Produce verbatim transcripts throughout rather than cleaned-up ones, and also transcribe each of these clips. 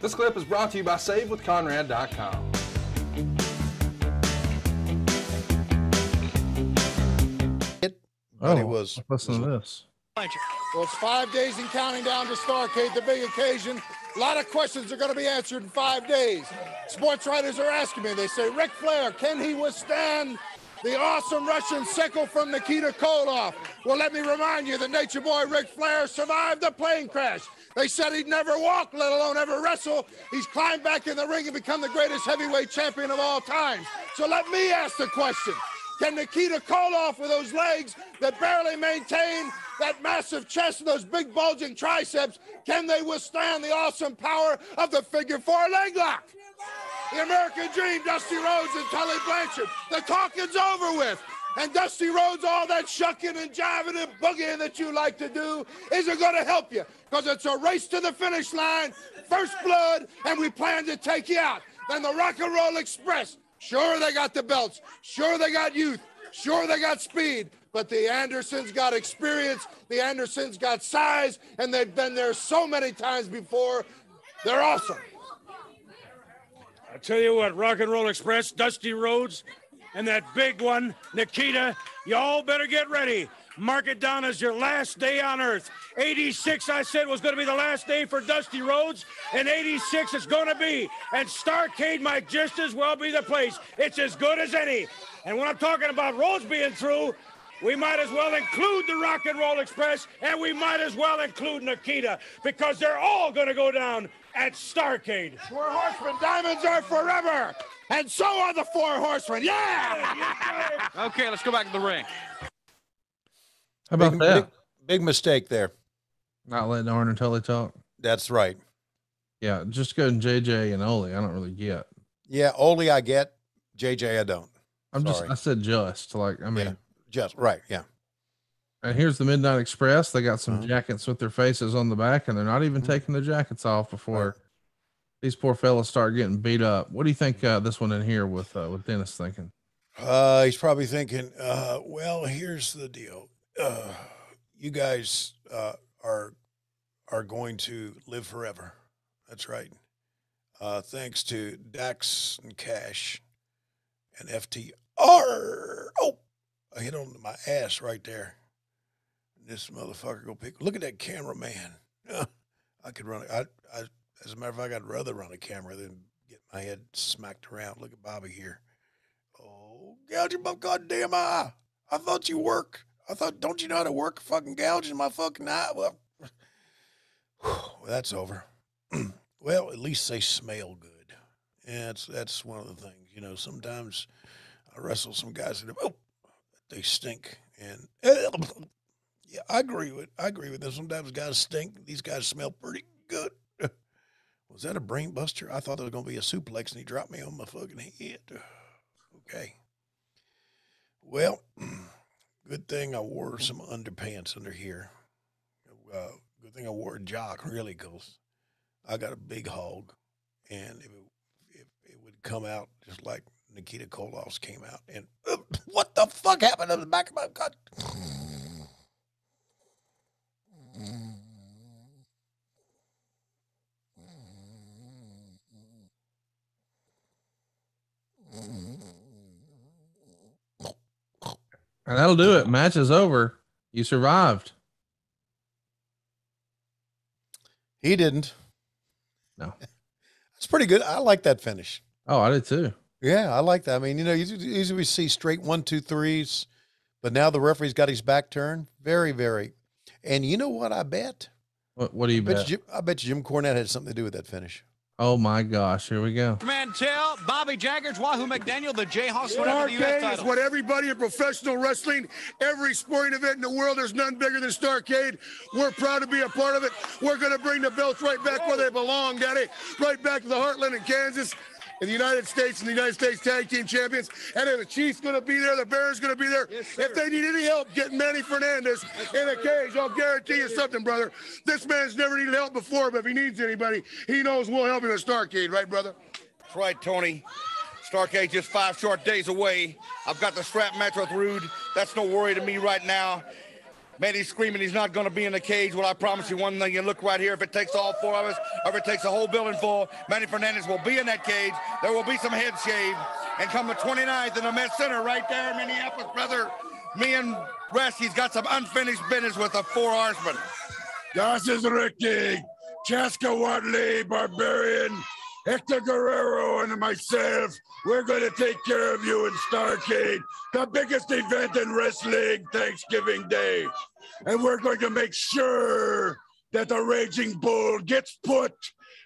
This clip is brought to you by Save With Conrad dot com. But oh, was, listen was, to this. Well, it's five days and counting down to Starrcade, the big occasion. A lot of questions are going to be answered in five days. Sports writers are asking me. They say, Ric Flair, can he withstand the awesome Russian sickle from Nikita Koloff? Well, let me remind you that Nature Boy Ric Flair survived the plane crash. They said he'd never walk, let alone ever wrestle. He's climbed back in the ring and become the greatest heavyweight champion of all time. So let me ask the question. Can Nikita Koloff, with those legs that barely maintain, that massive chest and those big bulging triceps, can they withstand the awesome power of the figure four leg lock? The American Dream, Dusty Rhodes and Tully Blanchard. The talking's over with. And Dusty Rhodes, all that shucking and jiving and boogieing that you like to do isn't going to help you, because it's a race to the finish line, first blood, and we plan to take you out. Then the Rock and Roll Express. Sure, they got the belts. Sure, they got youth. Sure, they got speed. But the Andersons got experience. The Andersons got size. And they've been there so many times before. They're awesome. I tell you what, Rock and Roll Express, Dusty Rhodes, and that big one, Nikita, y'all better get ready. Mark it down as your last day on earth. eighty-six, I said, was going to be the last day for Dusty Rhodes, and eighty-six it's going to be. And Starrcade might just as well be the place. It's as good as any. And when I'm talking about Rhodes being through, we might as well include the Rock and Roll Express, and we might as well include Nikita, because they're all going to go down at Starrcade. Four Horsemen, diamonds are forever, and so are the Four Horsemen. Yeah! Okay, let's go back to the ring. How about big, that? Big, big mistake there. Not letting Arn and Tully talk. That's right. Yeah, just go and J J and Ole. I don't really get. Yeah, Ole I get. J J I don't. I'm Sorry. just. I said just like. I mean, yeah, just right. Yeah. And here's the Midnight Express. They got some uh-huh. jackets with their faces on the back, and they're not even mm-hmm. taking their jackets off before right. these poor fellas start getting beat up. What do you think uh, this one in here with uh, with Dennis thinking? Uh, he's probably thinking, uh, well, here's the deal. Uh, you guys uh, are are going to live forever. That's right. Uh, thanks to Dax and Cash and F T R. Oh, I hit on my ass right there. This motherfucker go pick. Look at that cameraman. I could run. I, I as a matter of fact, I'd rather run a camera than get my head smacked around. Look at Bobby here. Oh, gouge your goddamn eye! I thought you worked. I thought, don't you know how to work fucking gouging my fucking eye? Well, well that's over. Well, at least they smell good. Yeah, that's, that's one of the things. You know, sometimes I wrestle some guys and oh, they stink. And yeah, I agree with I agree with them. Sometimes guys stink. These guys smell pretty good. Was that a brain buster? I thought there was going to be a suplex and he dropped me on my fucking head. Okay. Well... Good thing I wore some underpants under here. Uh, good thing I wore a jock, really, because I got a big hog, and if it, if it would come out just like Nikita Koloff's came out. And uh, what the fuck happened on the back of my gut? And that'll do it. Match is over. You survived. He didn't. No. That's pretty good. I like that finish. Oh, I did too. Yeah, I like that. I mean, you know, usually we see straight one, two, threes, but now the referee's got his back turned. Very, very. And you know what I bet? What, what do you I bet? bet? Jim, I bet Jim Cornette had something to do with that finish. Oh, my gosh. Here we go. Mantell, Bobby Jaggers, Wahoo McDaniel, the Jayhawks, whatever the U S title. Is what everybody in professional wrestling, every sporting event in the world, there's none bigger than Starrcade. We're proud to be a part of it. We're going to bring the belts right back where they belong, Daddy, right back to the heartland in Kansas. In the United States and the United States Tag Team Champions. And the Chiefs going to be there. The Bears going to be there. Yes, if they need any help getting Manny Fernandez That's in a cage, I'll guarantee you something, brother. This man's never needed help before, but if he needs anybody, he knows we'll help him at Starrcade. Right, brother? That's right, Tony. Starrcade just five short days away. I've got the strap match with Rude. That's no worry to me right now. Manny's screaming he's not going to be in the cage. Well, I promise you one thing. You look right here. If it takes all four of us, or if it takes a whole building full, Manny Fernandez will be in that cage. There will be some head shaved. And come the twenty-ninth in the Met Center right there in Minneapolis, brother, me and Rest, he's got some unfinished business with the Four Horsemen. Das is Ricky, Chaska Watley, Barbarian, Hector Guerrero, and myself. We're going to take care of you in Starrcade, the biggest event in wrestling, Thanksgiving Day. And we're going to make sure that the Raging Bull gets put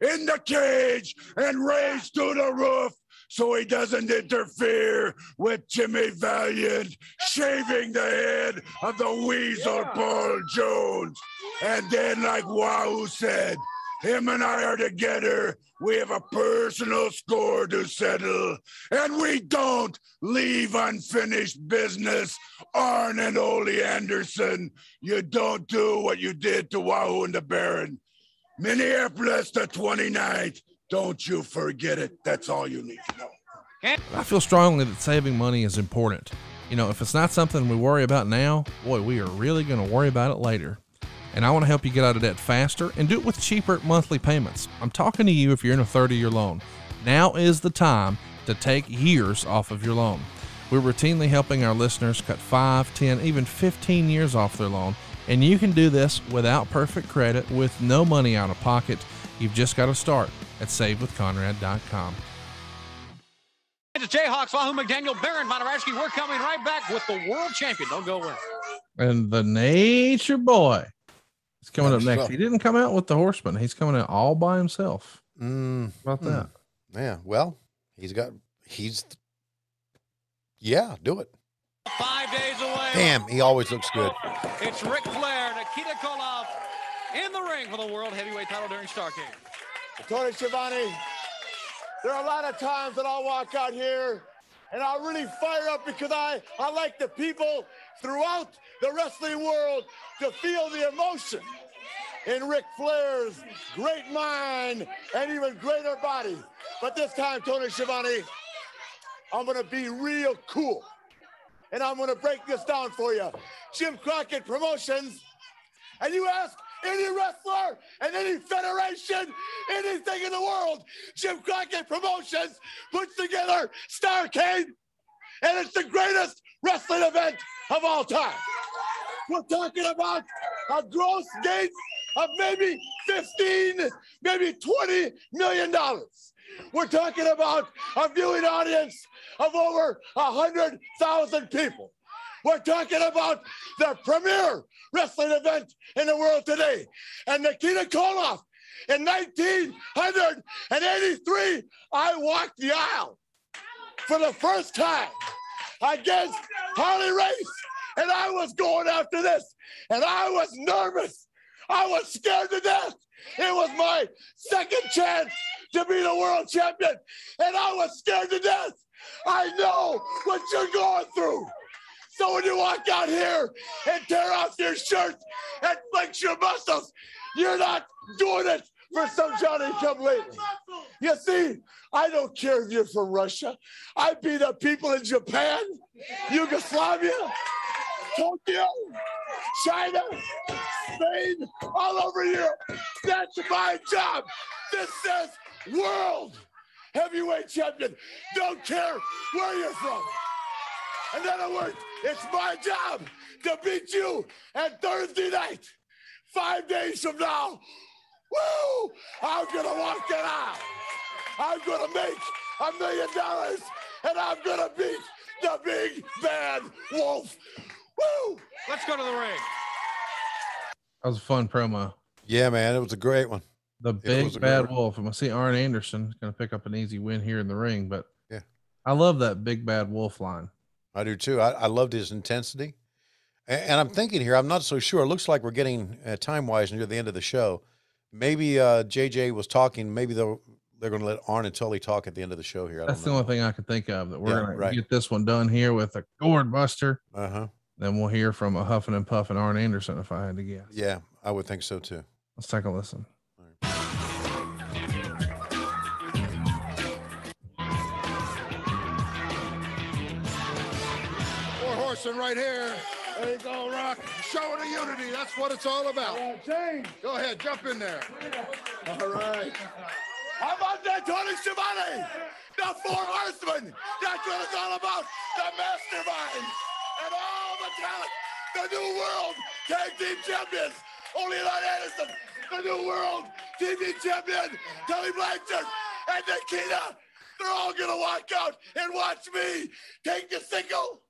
in the cage and raised to the roof so he doesn't interfere with Jimmy Valiant shaving the head of the weasel, yeah, Paul Jones. And then, like Wahoo said, him and I are together. We have a personal score to settle, and we don't leave unfinished business. Arn and Ole Anderson, you don't do what you did to Wahoo and the Baron. Minneapolis the twenty-ninth. Don't you forget it. That's all you need to know. I feel strongly that saving money is important. You know, if it's not something we worry about now, boy, we are really going to worry about it later. And I want to help you get out of debt faster and do it with cheaper monthly payments. I'm talking to you if you're in a thirty year loan. Now is the time to take years off of your loan. We're routinely helping our listeners cut five, ten, even fifteen years off their loan. And you can do this without perfect credit, with no money out of pocket. You've just got to start at Save With Conrad dot com. The Jayhawks, Wahoo McDaniel, Baron, Montaraski, we're coming right back with the world champion. Don't go away. And the Nature Boy. He's coming up next. He didn't come out with the Horseman. He's coming out all by himself. Mm, How about mm, that? Yeah. Well, he's got, he's, yeah, do it. Five days away. Damn, he always looks good. It's Ric Flair, Nikita Koloff in the ring for the world heavyweight title during Starrcade. Tony Schiavone, there are a lot of times that I'll walk out here and I'll really fire up because I, I like the people throughout the wrestling world to feel the emotion in Ric Flair's great mind and even greater body. But this time, Tony Schiavone, I'm gonna be real cool. And I'm gonna break this down for you. Jim Crockett Promotions, and you ask any wrestler and any federation, anything in the world, Jim Crockett Promotions puts together Starrcade, and it's the greatest wrestling event of all time. We're talking about a gross gain of maybe fifteen, maybe twenty million dollars. We're talking about a viewing audience of over one hundred thousand people. We're talking about the premier wrestling event in the world today. And Nikita Koloff, in nineteen eighty-three, I walked the aisle for the first time against Harley Race. And I was going after this, and I was nervous. I was scared to death. It was my second chance to be the world champion, and I was scared to death. I know what you're going through. So when you walk out here and tear off your shirt and flex your muscles, you're not doing it for some Johnny come lately. You see, I don't care if you're from Russia. I beat the people in Japan, Yugoslavia, Tokyo, China, Spain, all over Europe. That's my job. This says world heavyweight champion. Don't care where you're from. In other words, it's my job to beat you at Thursday night, five days from now. Woo! I'm gonna walk that out. I'm gonna make a million dollars, and I'm gonna beat the big bad wolf. Woo! Let's go to the ring. That was a fun promo. Yeah, man, it was a great one. The big bad wolf. I'm gonna see Arn Anderson gonna pick up an easy win here in the ring, but yeah, I love that big bad wolf line. I do too. I, I loved his intensity, and, and I'm thinking here, I'm not so sure. It looks like we're getting uh, time wise near the end of the show. Maybe uh, J J was talking. Maybe they're they're going to let Arn and Tully talk at the end of the show here. I That's don't know. The only thing I could think of that we're yeah, going right. to get this one done here with a gourd buster. Uh huh. Then we'll hear from a huffing and puffing Arn Anderson, if I had to guess. Yeah, I would think so too. Let's take a listen. All right. Right here, there you go, Rock. show of the unity. That's what it's all about. All right, James. Go ahead, jump in there. Yeah. All right. How about that, Tony Schiavone? The Four Horsemen. That's what it's all about. The masterminds and all the talent. The new world tag team champions. Ole Anderson. The new world T V champion. Tully Blanchard and Nikita. They're all gonna walk out and watch me take the single,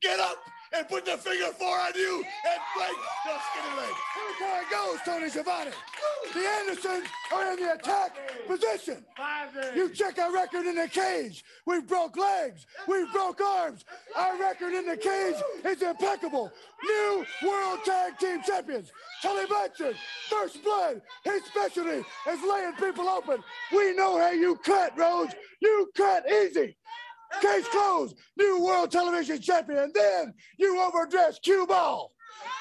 get up, and put the figure four on you and break the skinny leg. Here's how it goes, Tony Schiavone. The Andersons are in the attack position. You check our record in the cage. We broke legs. We broke arms. Our record in the cage is impeccable. New World Tag Team Champions. Tully Blanchard, First Blood. His specialty is laying people open. We know how you cut, Rhodes. You cut easy. Case closed, new world television champion. And then you overdress cue ball.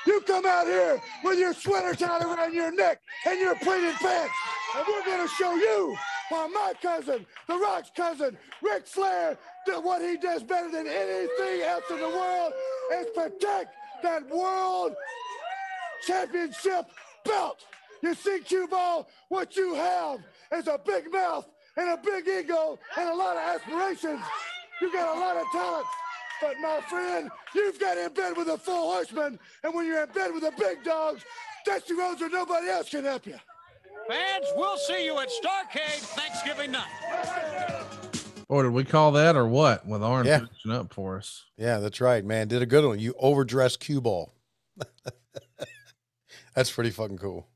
You come out here with your sweater tied around your neck and your pleated pants. And we're going to show you why my cousin, The Rock's cousin, Ric Flair, did what he does better than anything else in the world, is protect that world championship belt. You see, cue ball, what you have is a big mouth and a big ego and a lot of aspirations. You got a lot of talent, but my friend, you've got in bed with the Four Horsemen, and when you're in bed with the big dogs, Dusty Rhodes or nobody else can help you. Fans, we'll see you at Starrcade Thanksgiving night. Or did we call that or what? With Arn yeah. pushing up for us. Yeah, that's right, man. Did a good one. You overdressed cue ball. That's pretty fucking cool.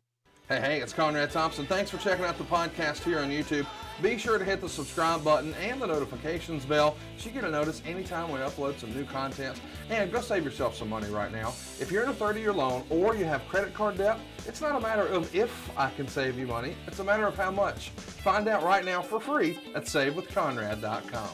Hey, hey, it's Conrad Thompson. Thanks for checking out the podcast here on YouTube. Be sure to hit the subscribe button and the notifications bell so you get a notice anytime we upload some new content. And go save yourself some money right now. If you're in a thirty-year loan or you have credit card debt, it's not a matter of if I can save you money. It's a matter of how much. Find out right now for free at Save With Conrad dot com.